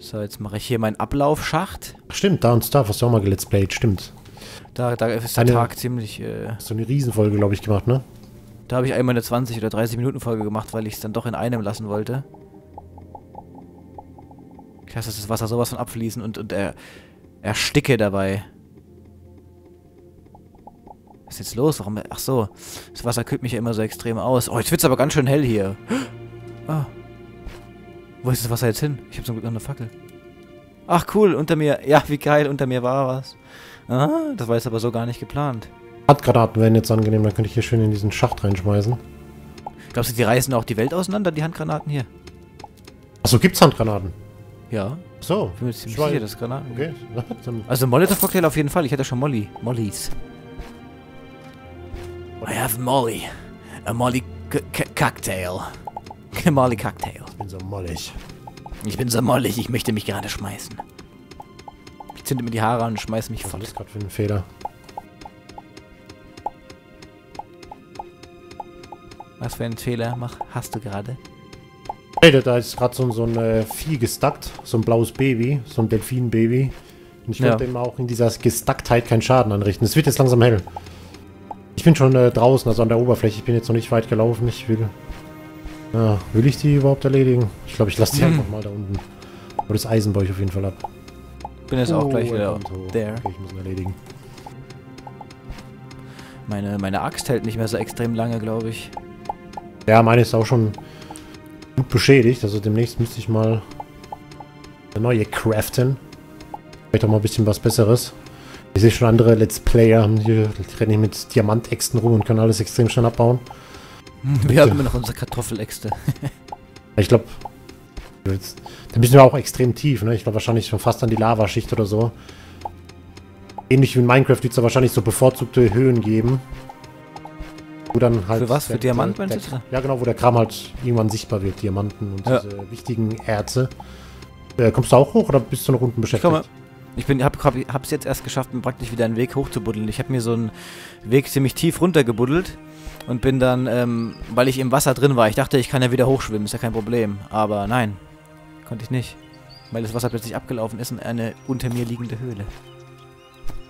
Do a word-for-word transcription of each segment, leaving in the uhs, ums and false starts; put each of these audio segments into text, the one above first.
So, jetzt mache ich hier meinen Ablaufschacht. Stimmt, da und da hast du auch mal gelet's played, stimmt. Da, da ist der eine, Tag ziemlich... Äh, so eine Riesenfolge, glaube ich, gemacht, ne? Da habe ich einmal eine zwanzig- oder dreißig-Minuten-Folge gemacht, weil ich es dann doch in einem lassen wollte. Ich lasse das Wasser sowas von abfließen und, und er, ersticke dabei. Was ist jetzt los? Warum? Ach so, das Wasser kühlt mich ja immer so extrem aus. Oh, jetzt wird's aber ganz schön hell hier. Ah. Wo ist das Wasser jetzt hin? Ich habe zum Glück noch eine Fackel. Ach cool, unter mir. Ja, wie geil, unter mir war was. Ah, das war jetzt aber so gar nicht geplant. Handgranaten wären jetzt angenehm, dann könnte ich hier schön in diesen Schacht reinschmeißen. Glaubst du, die reißen auch die Welt auseinander, die Handgranaten hier? Achso, gibt's Handgranaten? Ja. So. Ich bin mir ziemlich sicher, dass Granaten. Okay. Also Molotov-Cocktail auf jeden Fall. Ich hätte schon Molly. Mollys. I have Molly. A Molly Cocktail. A Molly Cocktail. Ich bin so mollig. Ich bin so mollig. Ich möchte mich gerade schmeißen. Ich zünde mir die Haare an und schmeiß mich voll. Was ist gerade für eine Feder? Was für einen Fehler mach, hast du gerade? Hey, da ist gerade so, so ein äh, Vieh gestackt, so ein blaues Baby, so ein Delfinbaby. Und ich könnte ja. Immer auch in dieser Gestacktheit keinen Schaden anrichten. Es wird jetzt langsam hell. Ich bin schon äh, draußen, also an der Oberfläche. Ich bin jetzt noch nicht weit gelaufen. Ich will... Ah, will ich die überhaupt erledigen? Ich glaube, ich lasse die einfach mal da unten. Aber das Eisen baue ich auf jeden Fall ab. Bin jetzt oh, auch gleich wieder there. Okay, ich muss ihn erledigen. Meine, meine Axt hält nicht mehr so extrem lange, glaube ich. Ja, meine ist auch schon... beschädigt, also demnächst müsste ich mal eine neue craften. Vielleicht auch mal ein bisschen was Besseres. Ich sehe schon andere Let's Player, die rennen hier mit Diamantäxten rum und können alles extrem schnell abbauen. Wir haben immer noch unsere Kartoffeläxte. Ich glaube, da müssen wir auch extrem tief, ne? Ich glaube wahrscheinlich schon fast an die Lavaschicht oder so. Ähnlich wie in Minecraft wird es da wahrscheinlich so bevorzugte Höhen geben. Wo dann halt für was? Der, für Diamant, der, meinst du? Ja genau, wo der Kram halt irgendwann sichtbar wird, Diamanten und ja. Diese wichtigen Erze. Äh, kommst du auch hoch oder bist du noch unten beschäftigt? Ich komme. Ich bin, hab, hab, hab's jetzt erst geschafft, mir praktisch wieder einen Weg hoch zu buddeln. Ich habe mir so einen Weg ziemlich tief runter gebuddelt und bin dann, ähm, weil ich im Wasser drin war, ich dachte, ich kann ja wieder hochschwimmen, ist ja kein Problem. Aber nein, konnte ich nicht. Weil das Wasser plötzlich abgelaufen ist in eine unter mir liegende Höhle.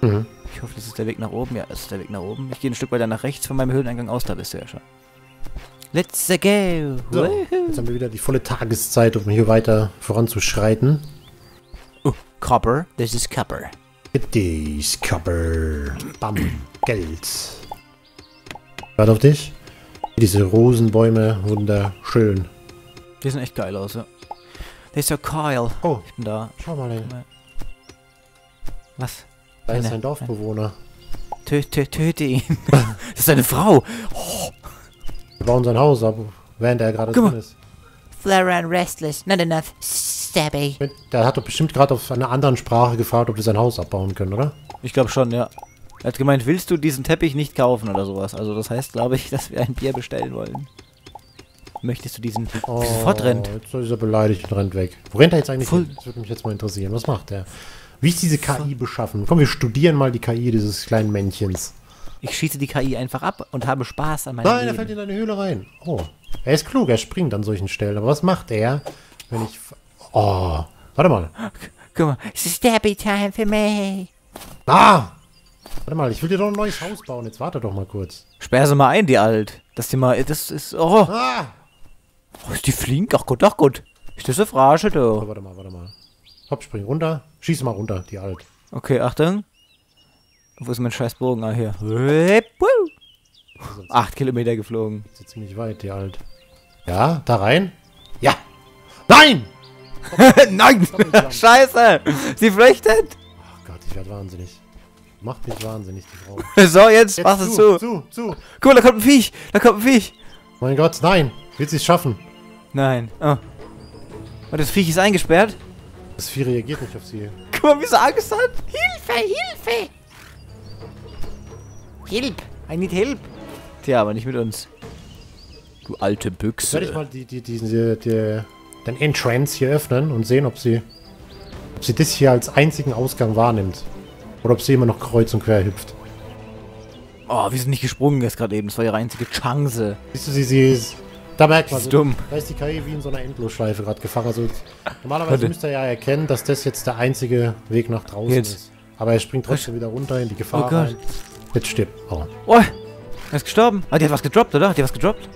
Mhm. Ich hoffe, das ist der Weg nach oben. Ja, das ist der Weg nach oben. Ich gehe ein Stück weiter nach rechts von meinem Höhleneingang aus. Da bist du ja schon. Let's go! So, jetzt haben wir wieder die volle Tageszeit, um hier weiter voranzuschreiten. Oh, Copper. Das ist Copper. It is Copper. Bam. Geld. Warte auf dich. Diese Rosenbäume. Wunderschön. Die sehen echt geil aus, ja. Der ist so Kyle. Oh, ich bin da. Schau mal hin. Was? Da ist ein Dorfbewohner. Tö, tö, töte ihn. Das ist eine Frau. Oh. Wir bauen sein Haus ab, während er gerade drin ist. Flaran restless, not enough, stabby. Der hat doch bestimmt gerade auf einer anderen Sprache gefragt, ob wir sein Haus abbauen können, oder? Ich glaube schon, ja. Er hat gemeint, willst du diesen Teppich nicht kaufen oder sowas? Also das heißt, glaube ich, dass wir ein Bier bestellen wollen. Möchtest du diesen oh, sofort rennt? Jetzt ist er beleidigt und rennt weg. Wo rennt er jetzt eigentlich Full. hin? Das würde mich jetzt mal interessieren. Was macht der? Wie ist diese K I beschaffen? Komm, wir studieren mal die K I dieses kleinen Männchens. Ich schieße die K I einfach ab und habe Spaß an meinem Nein, Leben. Er fällt in eine Höhle rein. Oh, er ist klug, er springt an solchen Stellen. Aber was macht er, wenn ich... Oh, warte mal. Guck mal, es ist Stabby Time für mich. Ah! Warte mal, ich will dir doch ein neues Haus bauen. Jetzt warte doch mal kurz. Sperr sie mal ein, die Alt. Das Thema, das ist... Oh! Ah. Oh, ist die flink? Ach Gott, ach Gott. Ist das eine Frage, du? Oh, warte mal, warte mal. Hopp, spring runter. Schieß mal runter, die Alt. Okay, Achtung. Wo ist mein scheiß Bogen? Ah, hier. Acht Kilometer geflogen. Das ist jetzt ziemlich weit, die Alt. Ja, da rein? Ja! Nein! Nein! Scheiße! Sie flüchtet! Ach Gott, ich werde wahnsinnig. Macht mich wahnsinnig, die Frau. So, jetzt, jetzt machst du es zu. zu, zu. Guck mal, da kommt ein Viech! Da kommt ein Viech! Mein Gott, nein! Wird sie es schaffen? Nein. Oh. Und das Viech ist eingesperrt? Das Vieh reagiert nicht auf sie. Guck mal, wie sie Angst hat. Hilfe, Hilfe! Hilf! I need help! Tja, aber nicht mit uns. Du alte Büchse. Werde ich mal die, die, die, die, die, den Entrance hier öffnen und sehen, ob sie, ob sie das hier als einzigen Ausgang wahrnimmt. Oder ob sie immer noch kreuz und quer hüpft. Oh, wir sind nicht gesprungen jetzt gerade eben. Das war ihre einzige Chance. Siehst du, sie, sie ist... Da merkt man, so, dumm. Da ist die K I wie in so einer Endlosschleife gerade gefangen. Also, normalerweise müsste er ja erkennen, dass das jetzt der einzige Weg nach draußen jetzt. ist. Aber er springt trotzdem wieder runter in die Gefahr oh rein. Gott. Jetzt stirbt. Oh. oh, er ist gestorben. Ah, die hat was gedroppt, oder? Die hat was gedroppt.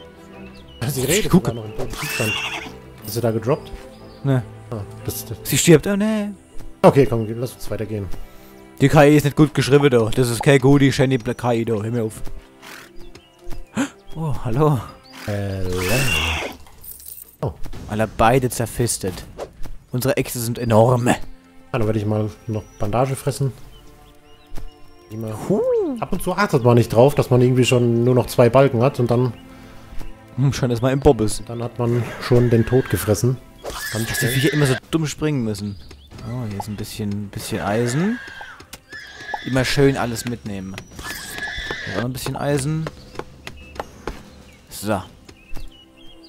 Sie redet sogar noch in dem Zustand. Ist sie da gedroppt? Ne. Ah, das, das. Sie stirbt, oh ne. Okay, komm, lass uns weitergehen. Die K I ist nicht gut geschrieben, da. Das ist kein Goodie, Shiny Black K I, da. Hör mir auf. Oh, hallo. Hallo. Oh. Alle beide zerfistet. Unsere Äxte sind enorm. Dann werde ich mal noch Bandage fressen. Huh. Ab und zu achtet man nicht drauf, dass man irgendwie schon nur noch zwei Balken hat und dann... Hm, schön, dass man im Bob ist. Dann hat man schon den Tod gefressen. Dann dass die Viecher immer so dumm springen müssen. Oh, hier ist ein bisschen, bisschen Eisen. Immer schön alles mitnehmen. Hier auch ein bisschen Eisen. So.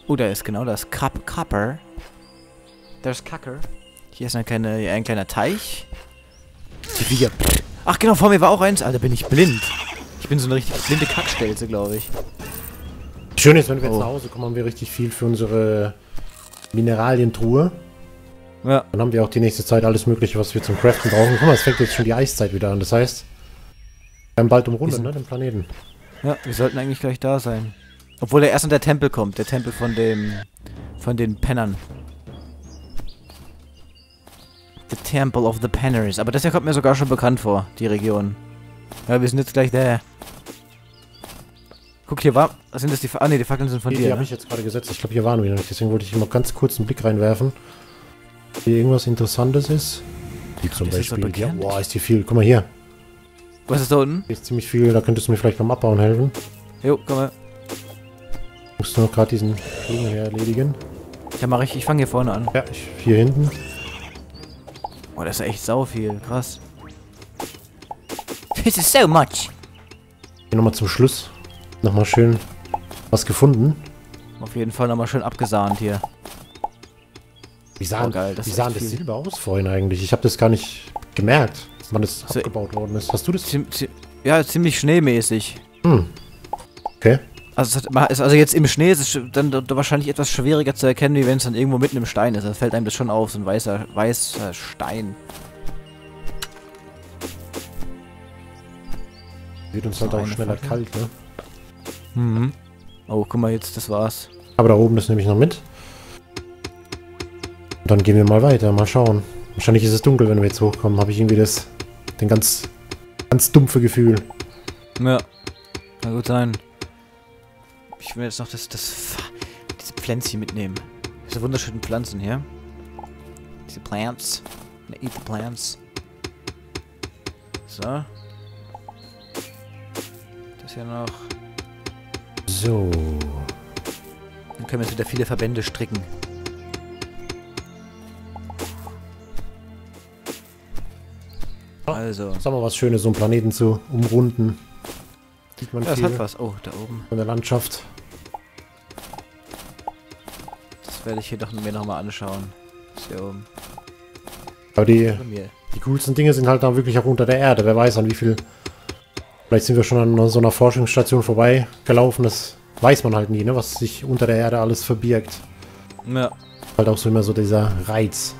Oh, da ist genau das Kap Kapper. Da ist Kacker. Hier ist eine kleine, hier ein kleiner Teich. Die Viecher. Ach genau, vor mir war auch eins. Alter, bin ich blind. Ich bin so eine richtig blinde Kackstelze, glaube ich. Schön ist, wenn wir jetzt oh. nach Hause kommen, haben wir richtig viel für unsere Mineralientruhe. Ja. Dann haben wir auch die nächste Zeit alles Mögliche, was wir zum Craften brauchen. Guck mal, es fängt jetzt schon die Eiszeit wieder an. Das heißt, wir haben bald umrundet, ne, den Planeten. Ja, wir sollten eigentlich gleich da sein. Obwohl er erst in der Tempel kommt. Der Tempel von dem... von den Pennern. The Temple of the Penners. Aber das hier kommt mir sogar schon bekannt vor, die Region. Ja, wir sind jetzt gleich da. Guck, hier war... Sind das die... Ah, ne, die Fackeln sind von die, dir, Die ne? habe ich jetzt gerade gesetzt. Ich glaube, hier waren wir noch nicht. Deswegen wollte ich immer ganz kurz einen Blick reinwerfen. Hier irgendwas Interessantes ist. Wie zum das Beispiel... Ist ja, boah, ist hier viel. Guck mal hier. Was ist da unten? Hier ist ziemlich viel. Da könntest du mir vielleicht beim Abbauen helfen. Jo, komm mal. Musst du noch gerade diesen Ding hier erledigen. Ja, mach ich. Ich fange hier vorne an. Ja, ich, hier hinten. Oh, das ist echt sau viel. Krass. This is so much. Hier nochmal zum Schluss. Nochmal schön was gefunden. Auf jeden Fall nochmal schön abgesahnt hier. Wie sahen, oh, geil, das, wie sahen das Silber aus vorhin eigentlich? Ich habe das gar nicht gemerkt, wann das so abgebaut worden ist. Hast du das? Ziem, zie, ja, ziemlich schneemäßig. Hm. Okay. Also, es hat, also jetzt im Schnee ist es dann wahrscheinlich etwas schwieriger zu erkennen, wie wenn es dann irgendwo mitten im Stein ist. Da fällt einem das schon auf, so ein weißer, weißer Stein. Wird uns halt auch schneller kalt, ne? Mhm. Oh, guck mal jetzt, das war's. Aber da oben, das nehme ich noch mit. Und dann gehen wir mal weiter, mal schauen. Wahrscheinlich ist es dunkel, wenn wir jetzt hochkommen. Habe ich irgendwie das, den ganz, ganz dumpfe Gefühl. Ja, kann gut sein. Ich will jetzt noch das, das, diese Pflänzchen mitnehmen. Diese wunderschönen Pflanzen hier. Diese Plants. Ne, eat the plants. So. Das hier noch. So. Dann können wir jetzt wieder viele Verbände stricken. Also. Sag mal was Schönes, so einen Planeten zu umrunden. Sieht man ja, das hat was. Oh, da oben. Von der Landschaft. Das werde ich hier doch mir nochmal anschauen. Das hier oben. Aber die, die coolsten Dinge sind halt dann wirklich auch unter der Erde. Wer weiß an wie viel... Vielleicht sind wir schon an so einer Forschungsstation vorbeigelaufen. Das weiß man halt nie, ne? Was sich unter der Erde alles verbirgt. Ja. Halt auch so immer so dieser Reiz.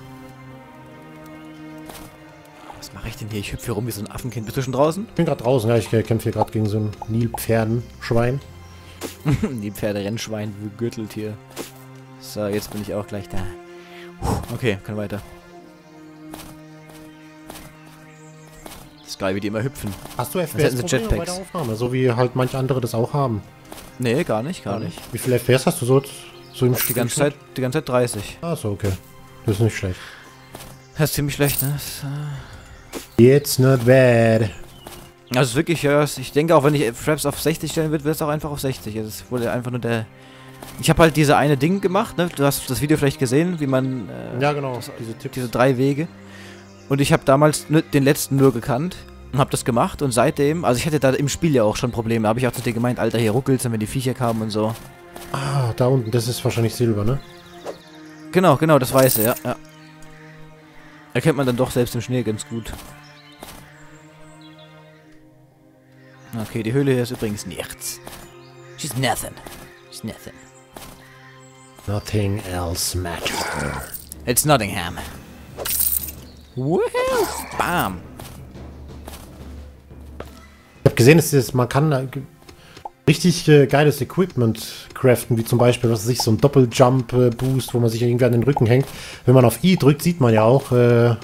Was mache ich denn hier? Ich hüpfe hier rum wie so ein Affenkind. Bist du schon draußen? Ich bin gerade draußen, ja. Ich kämpfe hier gerade gegen so ein Nilpferdenschwein. Nilpferderennschwein gegürtelt hier. So, jetzt bin ich auch gleich da. Okay, kann weiter. Das ist geil, wie die immer hüpfen. Hast du F P S bei der Aufnahme? So wie halt manche andere das auch haben. Nee, gar nicht, gar nicht. Wie viel F P S hast du so, so im Spiel? Die ganze Zeit, die ganze Zeit dreißig. Ach so, okay. Das ist nicht schlecht. Das ist ziemlich schlecht, ne? It's not bad. Also wirklich, ja, ich denke auch, wenn ich Fraps auf sechzig stellen würde, wird es auch einfach auf sechzig. Also es wurde einfach nur der... Ich habe halt diese eine Ding gemacht, ne? Du hast das Video vielleicht gesehen, wie man... Äh, ja, genau. Das, diese, Tipps. diese drei Wege. Und ich habe damals den letzten nur gekannt und habe das gemacht und seitdem, also ich hatte da im Spiel ja auch schon Probleme, habe ich auch zu dir gemeint, Alter, hier ruckelt's, wenn die Viecher kamen und so. Ah, da unten, das ist wahrscheinlich Silber, ne? Genau, genau, das Weiße, ja, ja. Erkennt man dann doch selbst im Schnee ganz gut. Okay, die Höhle hier ist übrigens nichts. She's nothing. She's nothing. Nothing else matters. It's Nottingham. Woohoo! Bam! Ich habe gesehen, dass das, man kann richtig äh, geiles Equipment craften, wie zum Beispiel, was sich so ein Doppel-Jump-Boost, äh, wo man sich irgendwie an den Rücken hängt. Wenn man auf I drückt, sieht man ja auch. Äh, ja,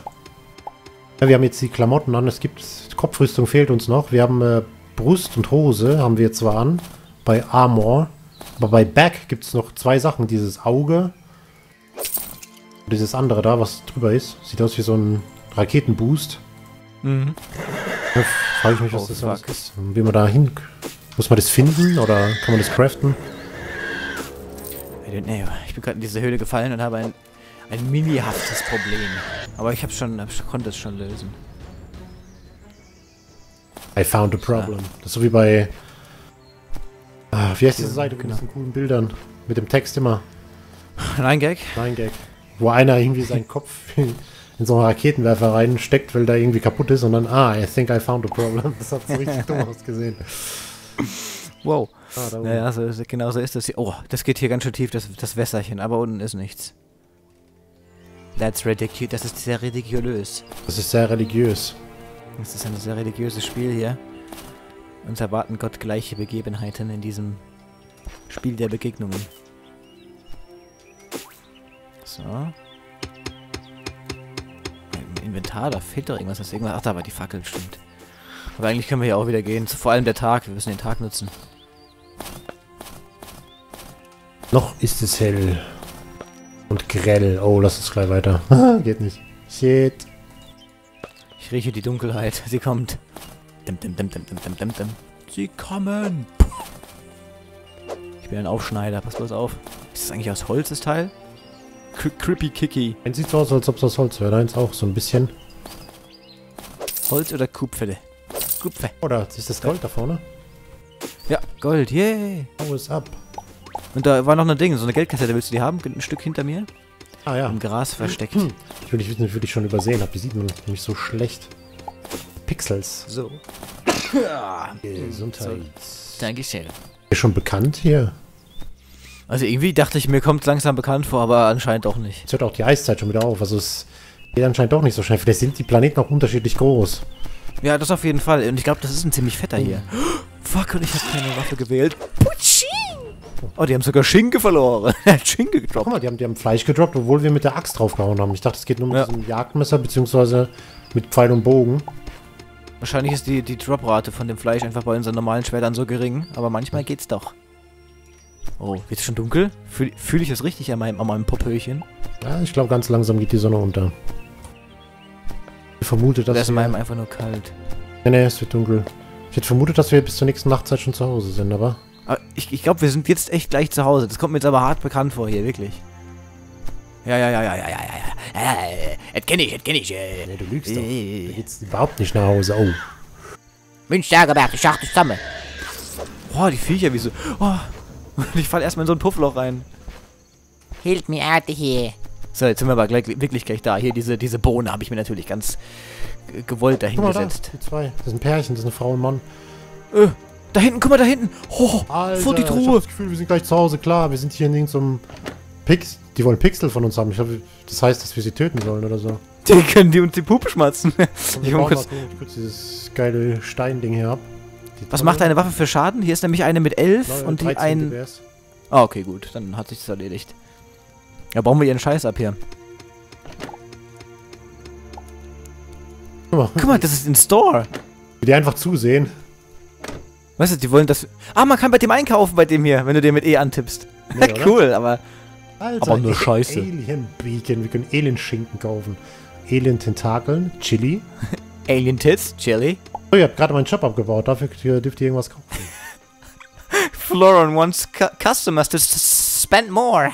wir haben jetzt die Klamotten an. Es gibt Kopfrüstung fehlt uns noch. Wir haben äh, Brust und Hose haben wir zwar an bei Armor, aber bei Back gibt es noch zwei Sachen. Dieses Auge und dieses andere da, was drüber ist. Sieht aus wie so ein Raketenboost. Mhm. Da frage ich mich, was oh, das ist. Wie man da hin... Muss man das finden oder kann man das craften? I don't know. Ich bin gerade in diese Höhle gefallen und habe ein, ein mini-haftes Problem. Aber ich habe schon, hab schon, konnte es schon lösen. I found a problem. Ja. Das ist so wie bei... Ah, wie heißt diese Seite mit genau. diesen coolen Bildern? Mit dem Text immer. Nein-Gag? Nein-Gag. Wo einer irgendwie seinen Kopf in so einen Raketenwerfer reinsteckt, weil der irgendwie kaputt ist und dann... Ah, I think I found a problem. Das hat so richtig dumm ausgesehen. Wow. Ah, naja, so, genau so ist das hier. Oh, das geht hier ganz schön tief, das, das Wässerchen, aber unten ist nichts. That's ridiculous. Das ist sehr religiös. Das ist sehr religiös. Das ist ein sehr religiöses Spiel hier. Uns erwarten gottgleiche Begebenheiten in diesem Spiel der Begegnungen. So. Im Inventar, da fehlt doch irgendwas. Ist irgendwas. Ach, da war die Fackel, stimmt. Aber eigentlich können wir ja auch wieder gehen. Vor allem der Tag. Wir müssen den Tag nutzen. Noch ist es hell. Und grell. Oh, lass uns gleich weiter. Geht nicht. Shit. Ich rieche die Dunkelheit. Sie kommt. Dim, dim, dim, dim, dim, dim, dim. Sie kommen. Ich bin ein Aufschneider. Pass bloß auf. Ist das eigentlich aus Holz, das Teil? Creepy Kicky. Eins sieht so aus, als ob es aus Holz wäre. Eins auch so ein bisschen. Holz oder Kupferde? Kupfer. Oder ist das Gold da vorne? Ja, Gold, yay! Oh, ist ab. Und da war noch ein Ding, so eine Geldkassette, willst du die haben? Ein Stück hinter mir? Ah ja. Im Gras versteckt. Hm. Ich will nicht wissen, wie ich schon übersehen habe. Die sieht man nämlich so schlecht. Pixels. So. Gesundheit. So. Dankeschön. Ist ja schon bekannt hier. Also irgendwie dachte ich, mir kommt es langsam bekannt vor, aber anscheinend auch nicht. Jetzt hört auch die Eiszeit schon wieder auf, also es geht anscheinend doch nicht so schnell. Vielleicht sind die Planeten auch unterschiedlich groß. Ja, das auf jeden Fall. Und ich glaube, das ist ein ziemlich fetter hier. Oh, fuck, und ich habe keine Waffe gewählt. Oh, die haben sogar Schinken verloren. Schinken gedroppt. Guck mal, die haben, die haben Fleisch gedroppt, obwohl wir mit der Axt draufgehauen haben. Ich dachte, es geht nur mit ja. diesem Jagdmesser, beziehungsweise mit Pfeil und Bogen. Wahrscheinlich ist die, die Droprate von dem Fleisch einfach bei unseren normalen Schwertern so gering. Aber manchmal geht's doch. Oh, wird's schon dunkel? Fühl, fühl ich das richtig an meinem, an meinem Popöchen? Ja, ich glaube, ganz langsam geht die Sonne unter. Ich vermute, dass das ist in meinem einfach nur kalt. Nee, nee, es wird dunkel. Ich hätte vermutet, dass wir bis zur nächsten Nachtzeit schon zu Hause sind, aber... aber ich ich glaube, wir sind jetzt echt gleich zu Hause. Das kommt mir jetzt aber hart bekannt vor hier, wirklich. Ja, ja, ja, ja, ja, ja, ja, ja, das kenne ich, das kenne ich. Nee, du lügst doch. Du gehst überhaupt nicht nach Hause, oh. Münchbergerberg, ich schachte zusammen. Boah, die Viecher, wie so... Oh, ich falle erstmal in so ein Puffloch rein. Hilf mir, Arte hier. So, jetzt sind wir aber gleich, wirklich gleich da. Hier, diese, diese Bohne habe ich mir natürlich ganz gewollt dahingesetzt. Da, die zwei. Das sind Pärchen, das ist eine Frau und ein Mann. Äh, da hinten, guck mal, da hinten. Oh, Alter, vor die Truhe. Ich hab das Gefühl, wir sind gleich zu Hause, klar. Wir sind hier in irgendeinem Pix. Die wollen Pixel von uns haben. Ich glaube, das heißt, dass wir sie töten sollen oder so. Die können die uns die Puppe schmatzen. Ich hole kurz, kurz dieses geile Steinding hier ab. Die Was macht eine Waffe für Schaden? Hier ist nämlich eine mit elf und die ein... Ah, okay, gut. Dann hat sich das erledigt. Ja, bauen wir ihren Scheiß ab hier. Guck mal, das ist ein Store. Will die einfach zusehen. Weißt du, die wollen das... Ah, man kann bei dem einkaufen, bei dem hier, wenn du den mit E antippst. Nee, cool, aber... Alter, aber nur Scheiße. Alien Beacon, wir können Alien-Schinken kaufen. Alien-Tentakeln, Chili. Alien-Tits, Chili. Oh, ihr habt gerade meinen Shop abgebaut, dafür dürft ihr irgendwas kaufen. Floron wants cu- customers to spend more.